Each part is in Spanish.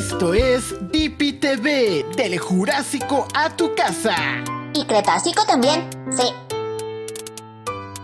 Esto es Dippy TV, del Jurásico a tu casa. Y Cretácico también, sí.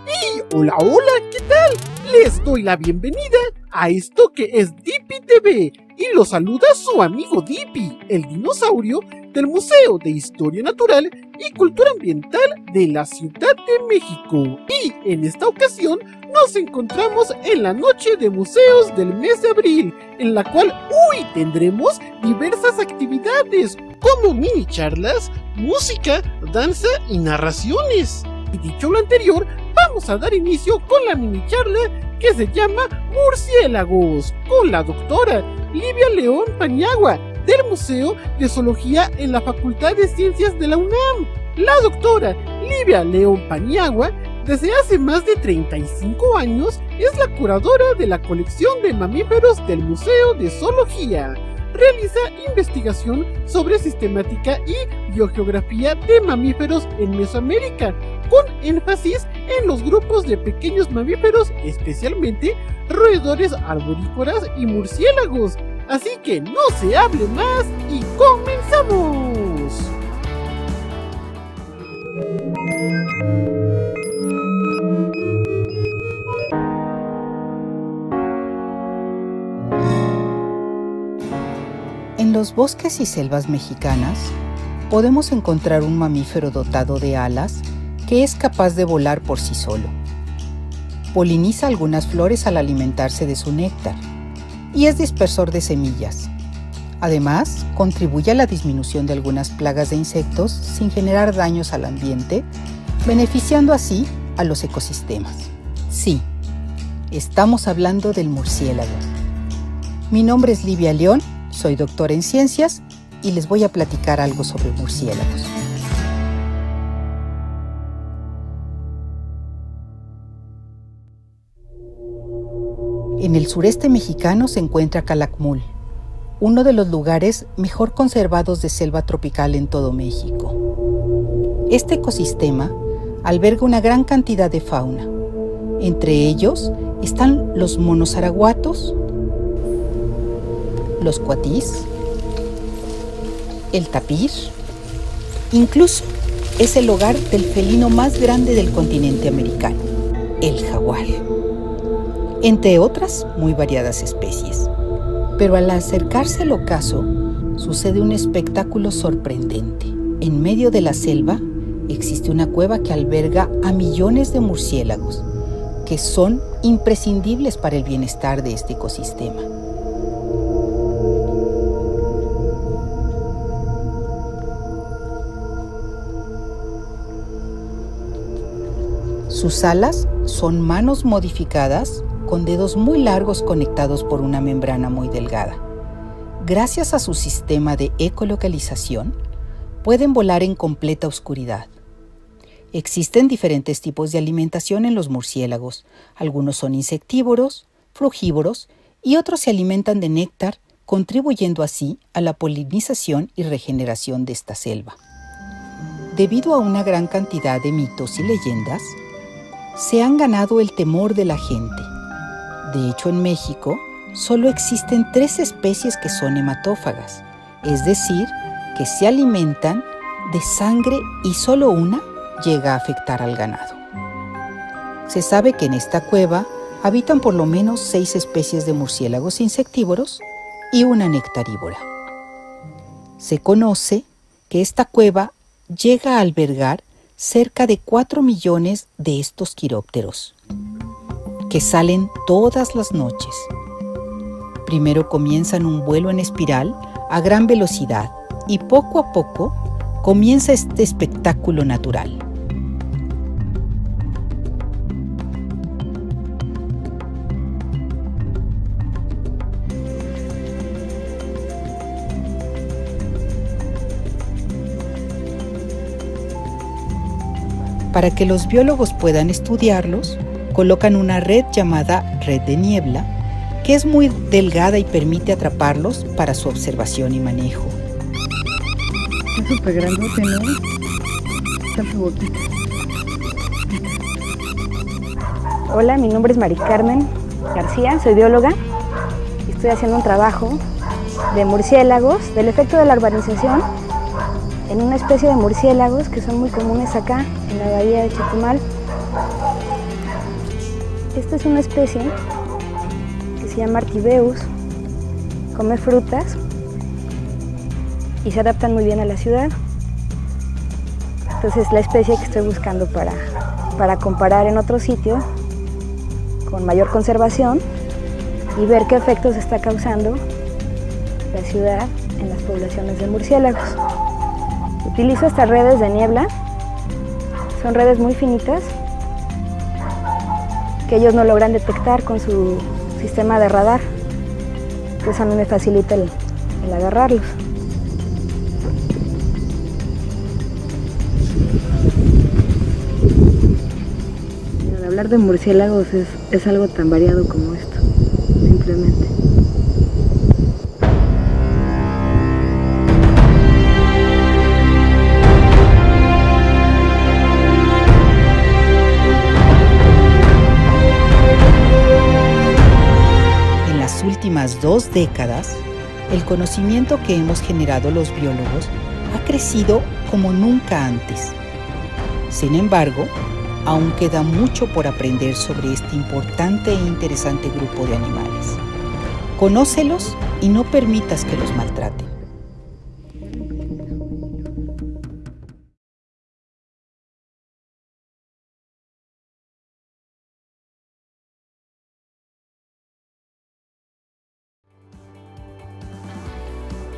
Hey, hola, hola, ¿qué tal? Les doy la bienvenida a esto que es Dippy TV y los saluda su amigo Dippy, el dinosaurio del Museo de Historia Natural y Cultura Ambiental de la Ciudad de México. Y en esta ocasión nos encontramos en la noche de museos del mes de abril, en la cual hoy tendremos diversas actividades como mini charlas, música, danza y narraciones. Y dicho lo anterior, vamos a dar inicio con la mini charla que se llama Murciélagos, con la doctora Livia León Paniagua del Museo de Zoología en la Facultad de Ciencias de la UNAM. La doctora Livia León Paniagua, desde hace más de 35 años, es la curadora de la colección de mamíferos del Museo de Zoología. Realiza investigación sobre sistemática y biogeografía de mamíferos en Mesoamérica, con énfasis en los grupos de pequeños mamíferos, especialmente roedores arborícolas y murciélagos. Así que no se hable más y comenzamos. En los bosques y selvas mexicanas podemos encontrar un mamífero dotado de alas que es capaz de volar por sí solo. Poliniza algunas flores al alimentarse de su néctar y es dispersor de semillas. Además, contribuye a la disminución de algunas plagas de insectos sin generar daños al ambiente, beneficiando así a los ecosistemas. Sí, estamos hablando del murciélago. Mi nombre es Livia León, soy doctora en ciencias y les voy a platicar algo sobre murciélagos. En el sureste mexicano se encuentra Calakmul, uno de los lugares mejor conservados de selva tropical en todo México. Este ecosistema alberga una gran cantidad de fauna. Entre ellos están los monos araguatos, los cuatís, el tapir. Incluso es el hogar del felino más grande del continente americano, el jaguar, entre otras muy variadas especies. Pero al acercarse al ocaso, sucede un espectáculo sorprendente. En medio de la selva existe una cueva que alberga a millones de murciélagos, que son imprescindibles para el bienestar de este ecosistema. Sus alas son manos modificadas con dedos muy largos conectados por una membrana muy delgada. Gracias a su sistema de ecolocalización, pueden volar en completa oscuridad. Existen diferentes tipos de alimentación en los murciélagos. Algunos son insectívoros, frugívoros y otros se alimentan de néctar, contribuyendo así a la polinización y regeneración de esta selva. Debido a una gran cantidad de mitos y leyendas, se han ganado el temor de la gente. De hecho, en México solo existen 3 especies que son hematófagas, es decir, que se alimentan de sangre y solo una llega a afectar al ganado. Se sabe que en esta cueva habitan por lo menos 6 especies de murciélagos insectívoros y una nectarívora. Se conoce que esta cueva llega a albergar cerca de 4 millones de estos quirópteros, que salen todas las noches. Primero comienzan un vuelo en espiral a gran velocidad y poco a poco comienza este espectáculo natural. Para que los biólogos puedan estudiarlos, colocan una red llamada red de niebla, que es muy delgada y permite atraparlos para su observación y manejo. Está súper grandote, ¿no? Está su boquita. Hola, mi nombre es Mari Carmen García, soy bióloga y estoy haciendo un trabajo de murciélagos, del efecto de la urbanización, en una especie de murciélagos que son muy comunes acá en la bahía de Chetumal. Esta es una especie que se llama Artibeus, come frutas y se adaptan muy bien a la ciudad. Entonces es la especie que estoy buscando para comparar en otro sitio con mayor conservación y ver qué efectos está causando la ciudad en las poblaciones de murciélagos. Utilizo estas redes de niebla, son redes muy finitas que ellos no logran detectar con su sistema de radar, entonces a mí me facilita el agarrarlos. Hablar de murciélagos es algo tan variado como esto, simplemente. En las últimas 2 décadas, el conocimiento que hemos generado los biólogos ha crecido como nunca antes. Sin embargo, aún queda mucho por aprender sobre este importante e interesante grupo de animales. Conócelos y no permitas que los maltraten.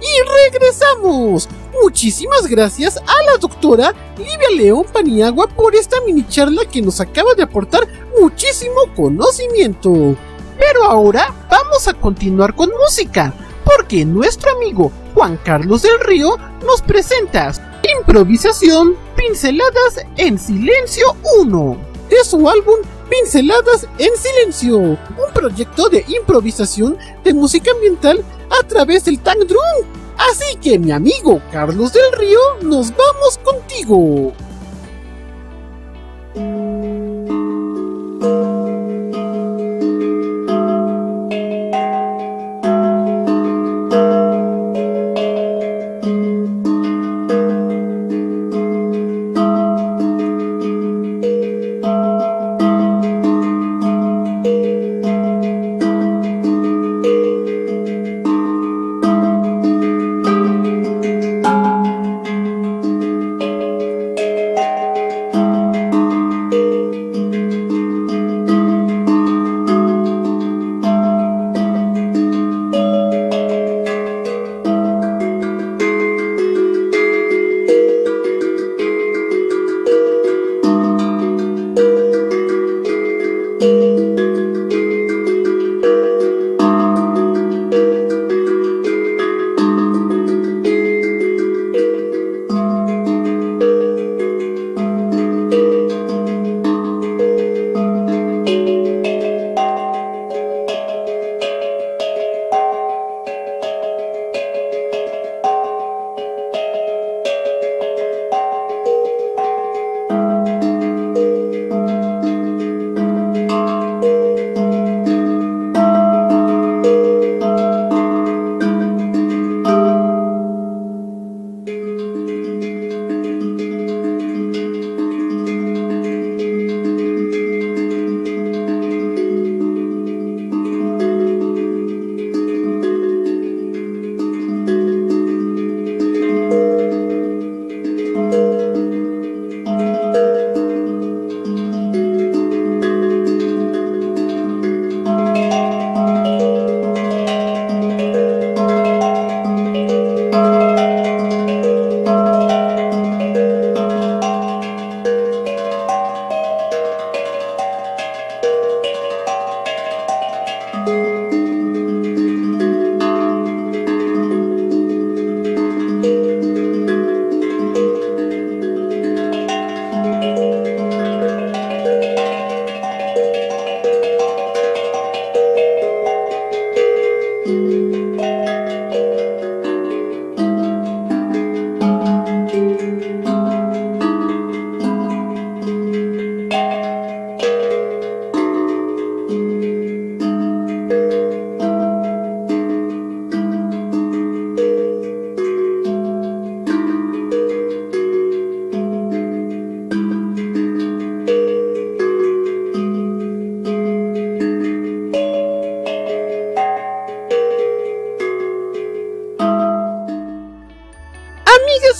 ¡Y regresamos! Muchísimas gracias a la doctora Livia León Paniagua por esta mini charla que nos acaba de aportar muchísimo conocimiento. Pero ahora vamos a continuar con música, porque nuestro amigo Juan Carlos del Río nos presenta Improvisación, Pinceladas en Silencio 1, de su álbum Pinceladas en Silencio, un proyecto de improvisación de música ambiental a través del Tang Drum. Así que, mi amigo Carlos del Río, nos vamos contigo.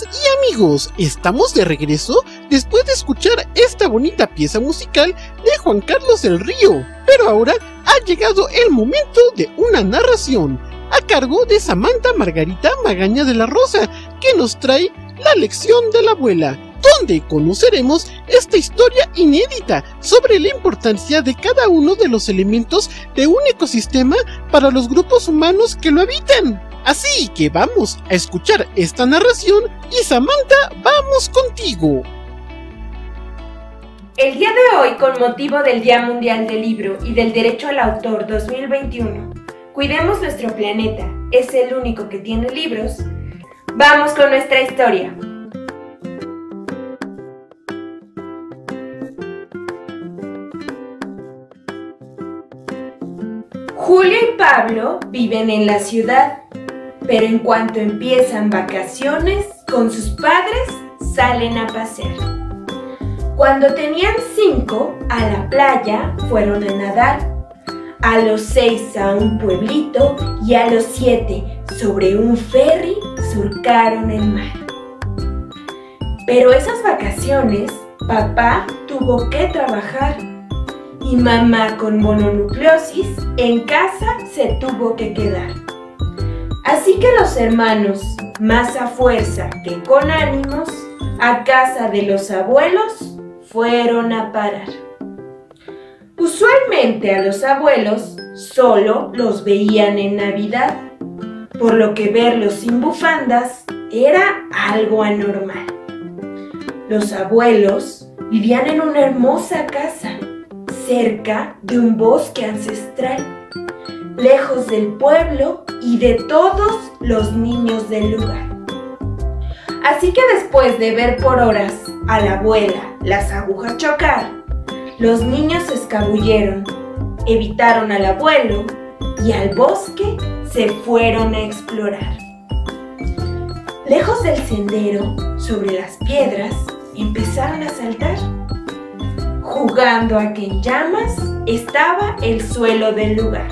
amigas y amigos, estamos de regreso después de escuchar esta bonita pieza musical de Juan Carlos del Río, pero ahora ha llegado el momento de una narración a cargo de Samantha Margarita Magaña de la Rosa, que nos trae La lección de la abuela, donde conoceremos esta historia inédita sobre la importancia de cada uno de los elementos de un ecosistema para los grupos humanos que lo habitan. Así que vamos a escuchar esta narración y Samantha, vamos contigo. El día de hoy, con motivo del Día Mundial del Libro y del Derecho al Autor 2021, cuidemos nuestro planeta, es el único que tiene libros. Vamos con nuestra historia. Julio y Pablo viven en la ciudad, pero en cuanto empiezan vacaciones con sus padres, salen a pasear. Cuando tenían 5, a la playa fueron a nadar. A los 6 a un pueblito y a los 7 sobre un ferry surcaron el mar. Pero esas vacaciones papá tuvo que trabajar y mamá con mononucleosis en casa se tuvo que quedar. Así que los hermanos, más a fuerza que con ánimos, a casa de los abuelos fueron a parar. Usualmente a los abuelos solo los veían en Navidad, por lo que verlos sin bufandas era algo anormal. Los abuelos vivían en una hermosa casa, cerca de un bosque ancestral, lejos del pueblo y de todos los niños del lugar. Así que después de ver por horas a la abuela las agujas chocar, los niños se escabulleron, evitaron al abuelo y al bosque se fueron a explorar. Lejos del sendero, sobre las piedras, empezaron a saltar. Jugando a que en llamas estaba el suelo del lugar.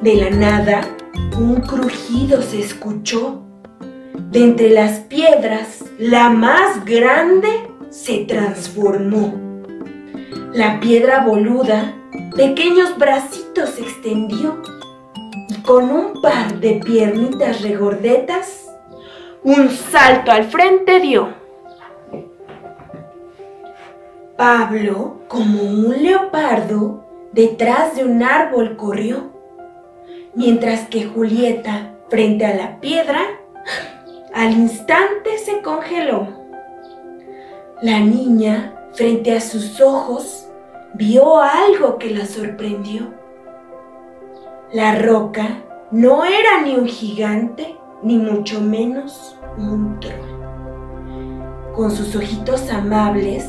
De la nada, un crujido se escuchó. De entre las piedras, la más grande se transformó. La piedra boluda, pequeños bracitos se extendió y con un par de piernitas regordetas, un salto al frente dio. Pablo, como un leopardo, detrás de un árbol corrió, mientras que Julieta, frente a la piedra, al instante se congeló. La niña, frente a sus ojos, vio algo que la sorprendió. La roca no era ni un gigante, ni mucho menos un troll. Con sus ojitos amables,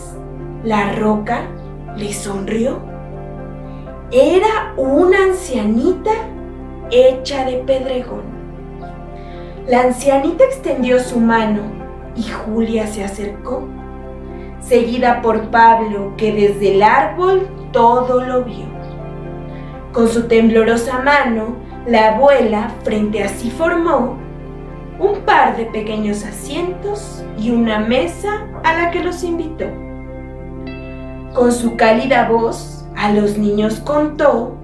la roca le sonrió. Era una ancianita hecha de pedregón. La ancianita extendió su mano y Julia se acercó, seguida por Pablo, que desde el árbol todo lo vio. Con su temblorosa mano, la abuela frente a sí formó un par de pequeños asientos y una mesa a la que los invitó. Con su cálida voz, a los niños contó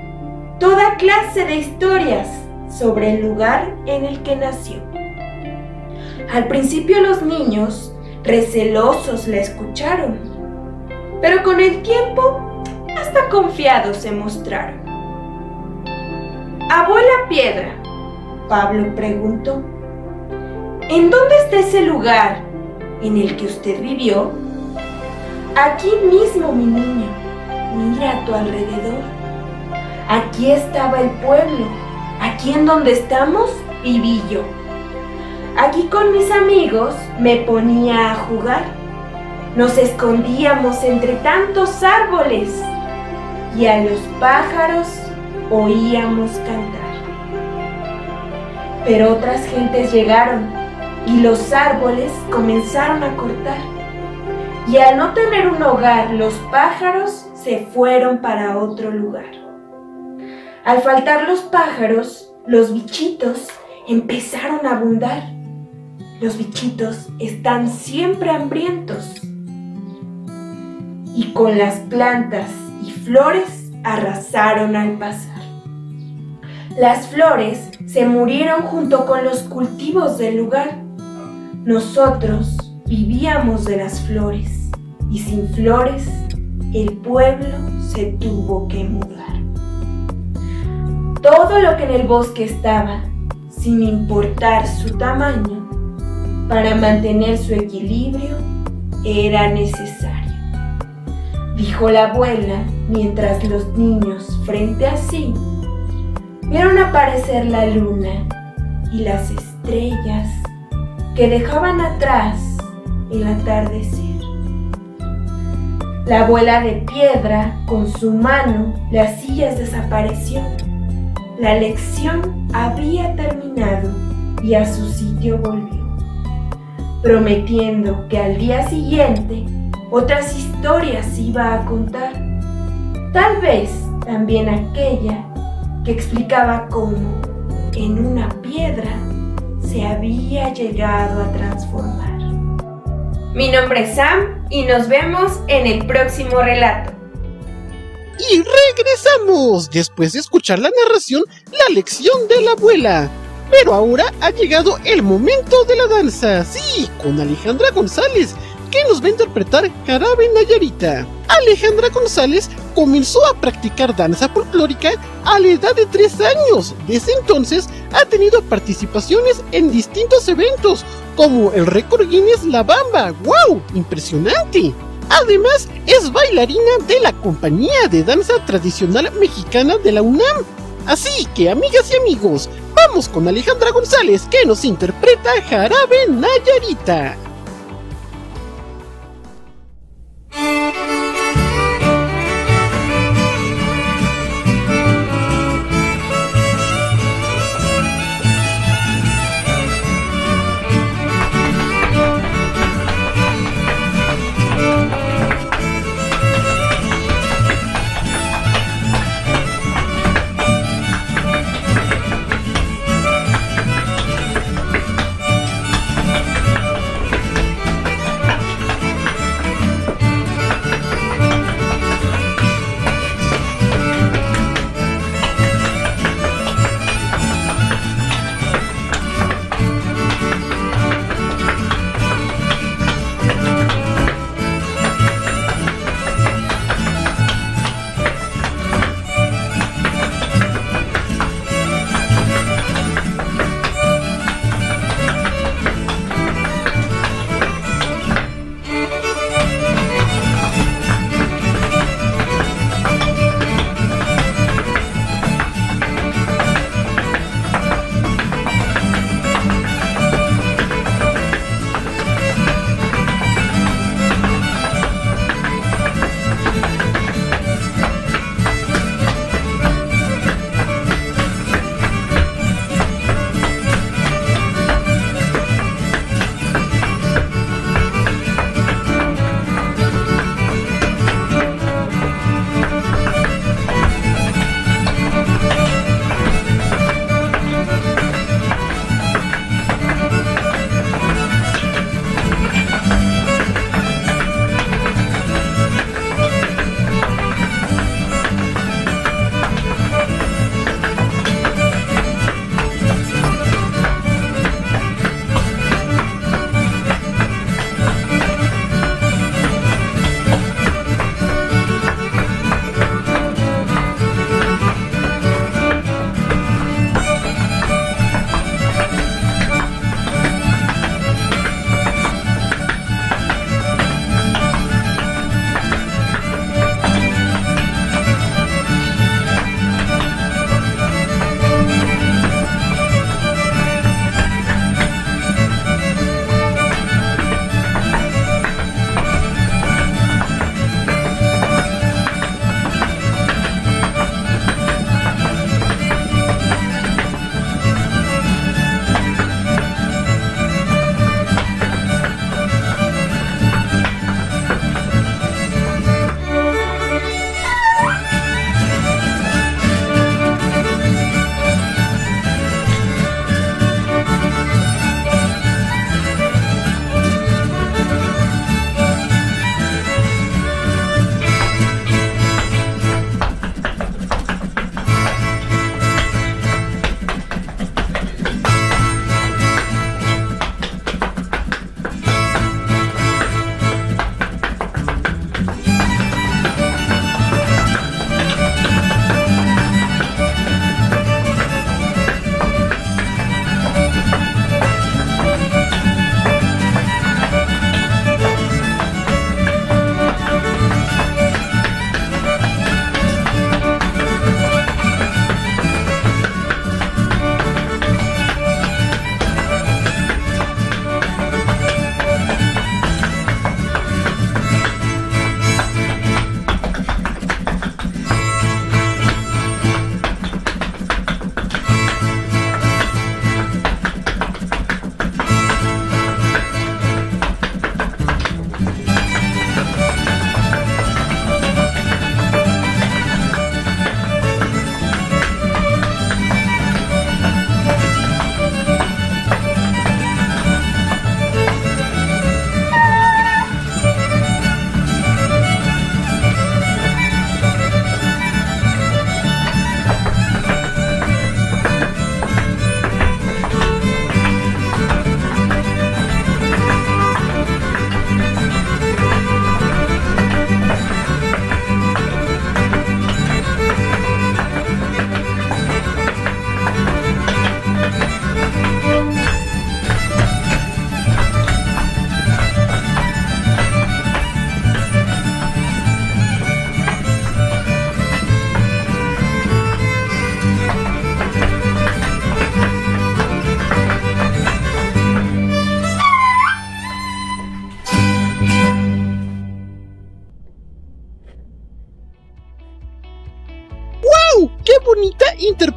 toda clase de historias sobre el lugar en el que nació. Al principio los niños recelosos la escucharon, pero con el tiempo hasta confiados se mostraron. Abuela Piedra, Pablo preguntó, ¿en dónde está ese lugar en el que usted vivió? Aquí mismo, mi niño, mira a tu alrededor. Aquí estaba el pueblo, aquí en donde estamos viví yo. Aquí con mis amigos me ponía a jugar. Nos escondíamos entre tantos árboles y a los pájaros oíamos cantar. Pero otras gentes llegaron y los árboles comenzaron a cortar. Y al no tener un hogar, los pájaros se fueron para otro lugar. Al faltar los pájaros, los bichitos empezaron a abundar. Los bichitos están siempre hambrientos y con las plantas y flores arrasaron al pasar. Las flores se murieron junto con los cultivos del lugar. Nosotros vivíamos de las flores y sin flores el pueblo se tuvo que mudar. Todo lo que en el bosque estaba, sin importar su tamaño, para mantener su equilibrio era necesario, dijo la abuela mientras los niños frente a sí vieron aparecer la luna y las estrellas que dejaban atrás el atardecer. La abuela de piedra con su mano las sillas desapareció. La lección había terminado y a su sitio volvió, prometiendo que al día siguiente otras historias iba a contar, tal vez también aquella que explicaba cómo en una piedra se había llegado a transformar. Mi nombre es Sam y nos vemos en el próximo relato. Y regresamos después de escuchar la narración La lección de la abuela. Pero ahora ha llegado el momento de la danza, sí, con Alejandra González, que nos va a interpretar Jarabe Nayarita. Alejandra González comenzó a practicar danza folclórica a la edad de 3 años. Desde entonces ha tenido participaciones en distintos eventos, como el récord Guinness La Bamba. ¡Wow! ¡Impresionante! Además, es bailarina de la Compañía de Danza Tradicional Mexicana de la UNAM. Así que, amigas y amigos, vamos con Alejandra González, que nos interpreta Jarabe Nayarita.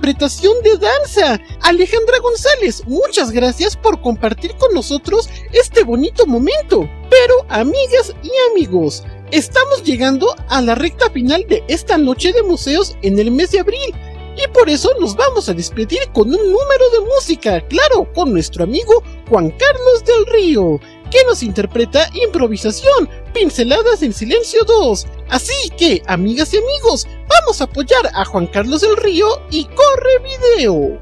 interpretación de danza. Alejandra González, muchas gracias por compartir con nosotros este bonito momento. Pero, amigas y amigos, estamos llegando a la recta final de esta noche de museos en el mes de abril. Y por eso nos vamos a despedir con un número de música, claro, con nuestro amigo Juan Carlos del Río, que nos interpreta Improvisación, Pinceladas en Silencio 2. Así que, amigas y amigos, vamos a apoyar a Juan Carlos del Río y corre video.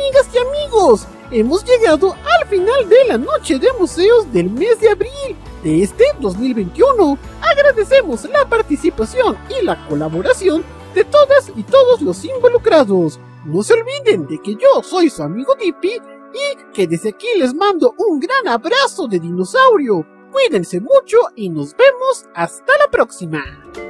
Amigas y amigos, hemos llegado al final de la noche de museos del mes de abril de este 2021. Agradecemos la participación y la colaboración de todas y todos los involucrados. No se olviden de que yo soy su amigo Dippy y que desde aquí les mando un gran abrazo de dinosaurio. Cuídense mucho y nos vemos hasta la próxima.